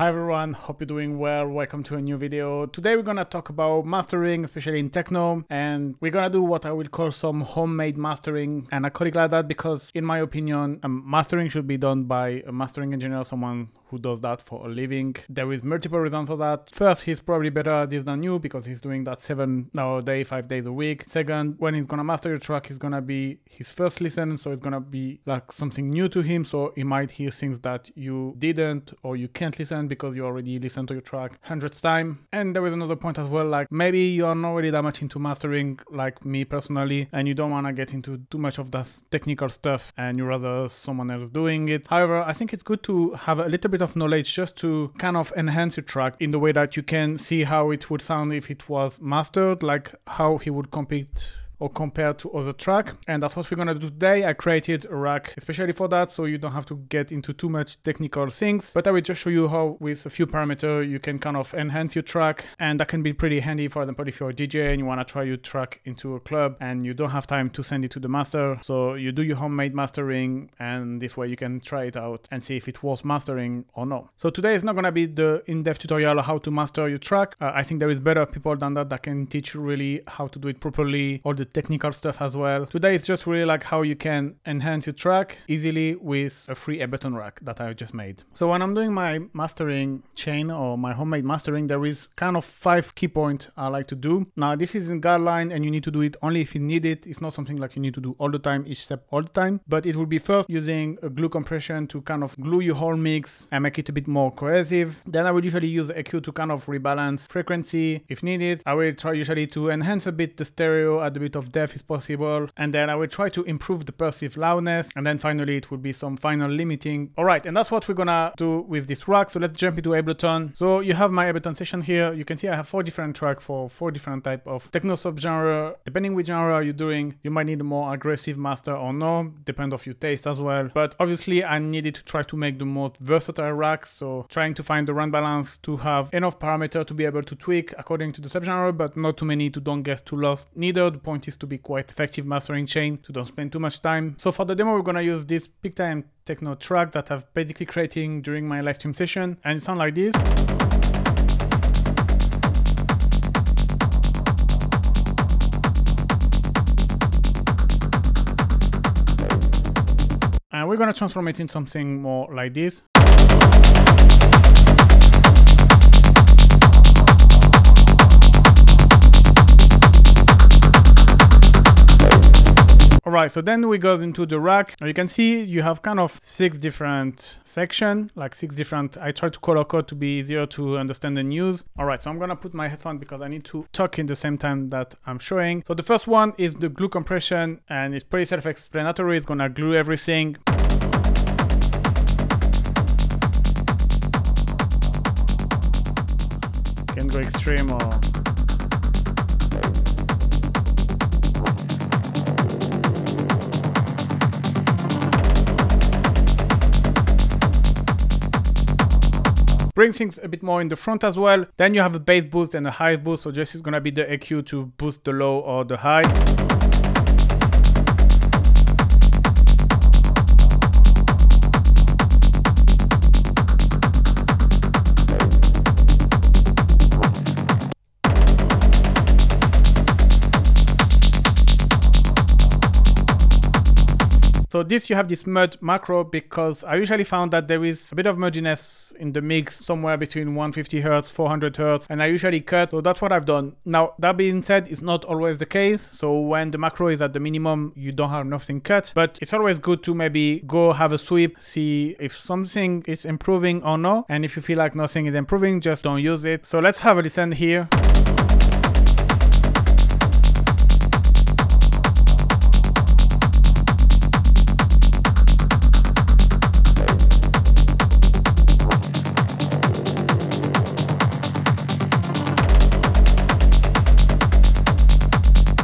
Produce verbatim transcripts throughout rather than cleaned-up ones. Hi everyone, hope you're doing well. Welcome to a new video. Today we're gonna talk about mastering, especially in techno, and we're gonna do what I will call some homemade mastering, and I call it like that because in my opinion um, mastering should be done by a mastering engineer, someone who does that for a living. There is multiple reasons for that. First, he's probably better at this than you because he's doing that seven nowadays, five days a week. Second, when he's gonna master your track, it's gonna be his first listen, so it's gonna be like something new to him, so he might hear things that you didn't or you can't listen because you already listened to your track hundreds times. And there is another point as well, like maybe you are not really that much into mastering like me personally, and you don't want to get into too much of that technical stuff and you rather someone else doing it. However, I think it's good to have a little bit of knowledge just to kind of enhance your track in the way that you can see how it would sound if it was mastered, like how he would compete or compared to other track. And that's what we're gonna do today. I created a rack especially for that, so you don't have to get into too much technical things, but I will just show you how with a few parameters you can kind of enhance your track, and that can be pretty handy. For example, if you're a D J and you wanna try your track into a club and you don't have time to send it to the master, so you do your homemade mastering, and this way you can try it out and see if it was mastering or not. So today is not gonna be the in-depth tutorial on how to master your track. Uh, I think there is better people than that that can teach you really how to do it properly, all the technical stuff as well. Today is just really like how you can enhance your track easily with a free Ableton rack that I just made. So when I'm doing my mastering chain or my homemade mastering, there is kind of five key points I like to do. Now this is in guideline and you need to do it only if you need it. It's not something like you need to do all the time, each step all the time, but it will be first using a glue compression to kind of glue your whole mix and make it a bit more cohesive. Then I will usually use E Q to kind of rebalance frequency if needed. I will try usually to enhance a bit the stereo, add a bit of of depth is possible, and then I will try to improve the perceived loudness, and then finally it will be some final limiting. All right, and that's what we're gonna do with this rack. So let's jump into Ableton. So you have my Ableton session here. You can see I have four different tracks for four different type of techno subgenre. Depending which genre you're doing, you might need a more aggressive master or no, depend of your taste as well. But obviously I needed to try to make the most versatile rack, so trying to find the right balance to have enough parameter to be able to tweak according to the subgenre, but not too many to don't get too lost neither. The point is to be quite effective mastering chain, so don't spend too much time. So for the demo we're gonna use this big time techno track that I've basically creating during my live stream session, and it sounds like this. And we're gonna transform it into something more like this. Alright, so then we go into the rack. Now you can see you have kind of six different sections, like six different, I try to color code to be easier to understand and use. Alright, so I'm gonna put my headphones because I need to talk in the same time that I'm showing. So the first one is the glue compression, and it's pretty self-explanatory. It's gonna glue everything. Can go extreme or... Bring things a bit more in the front as well. Then you have a bass boost and a high boost, so just it's gonna be the E Q to boost the low or the high. So this, you have this merge macro because I usually found that there is a bit of merginess in the mix somewhere between one fifty hertz, four hundred hertz, and I usually cut, so that's what I've done. Now that being said, it's not always the case, so when the macro is at the minimum you don't have nothing cut, but it's always good to maybe go have a sweep, see if something is improving or not, and if you feel like nothing is improving, just don't use it. So let's have a listen here.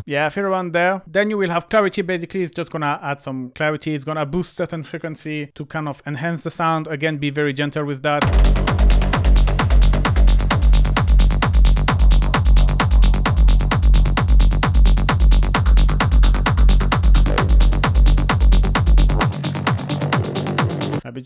Yeah, I feel around there. Then you will have clarity. Basically, it's just gonna add some clarity. It's gonna boost certain frequency to kind of enhance the sound. Again, be very gentle with that.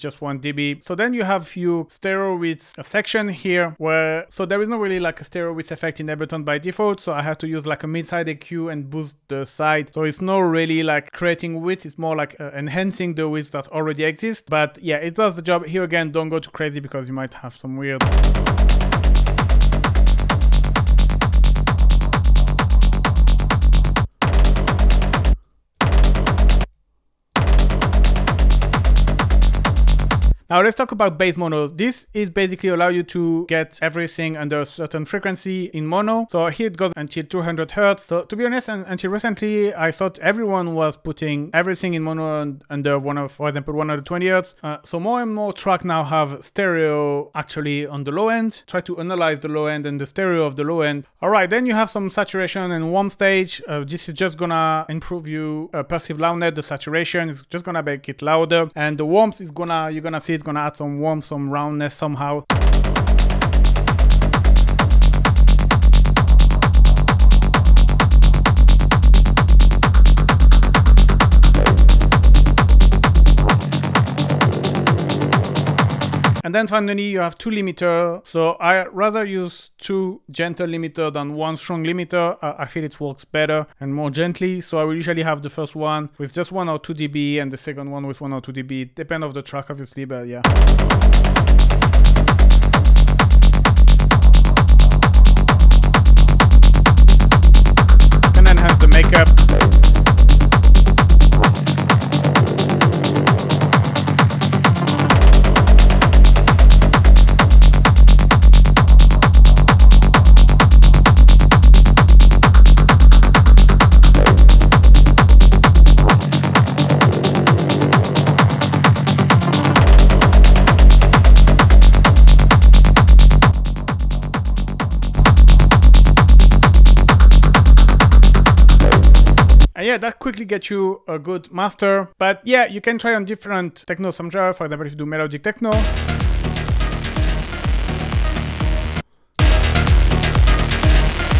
just one decibel. So then you have your stereo width section here where, so there is no really like a stereo width effect in Ableton by default. So I have to use like a mid-side E Q and boost the side. So it's not really like creating width. It's more like uh, enhancing the width that already exists. But yeah, it does the job. Here again, don't go too crazy because you might have some weird... Now let's talk about bass mono. This is basically allow you to get everything under a certain frequency in mono. So here it goes until two hundred hertz. So to be honest, until recently, I thought everyone was putting everything in mono under one of, for example, one hundred twenty hertz. Uh, so more and more tracks now have stereo actually on the low end. Try to analyze the low end and the stereo of the low end. All right, then you have some saturation and warm stage. Uh, this is just gonna improve you uh, perceived loudness. The saturation is just gonna make it louder, and the warmth is gonna you're gonna see. It's gonna add some warmth, some roundness somehow. And then finally you have two limiters. So I rather use two gentle limiter than one strong limiter. Uh, I feel it works better and more gently. So I will usually have the first one with just one or two dB and the second one with one or two dB. It depends on the track obviously, but yeah. And then have the makeup. Yeah, that quickly gets you a good master. But yeah, you can try on different techno subgenres. For example, if you do melodic techno.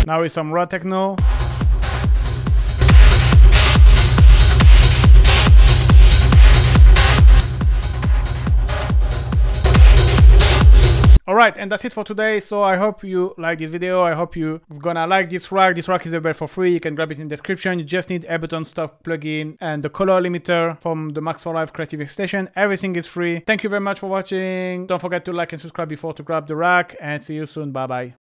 Now it's some raw techno. Alright, and that's it for today. So I hope you like this video. I hope you're gonna like this rack. This rack is available for free. You can grab it in the description. You just need Ableton stock plugin and the color limiter from the Max for Live Creative Extension. Everything is free. Thank you very much for watching. Don't forget to like and subscribe before to grab the rack, and see you soon. Bye bye.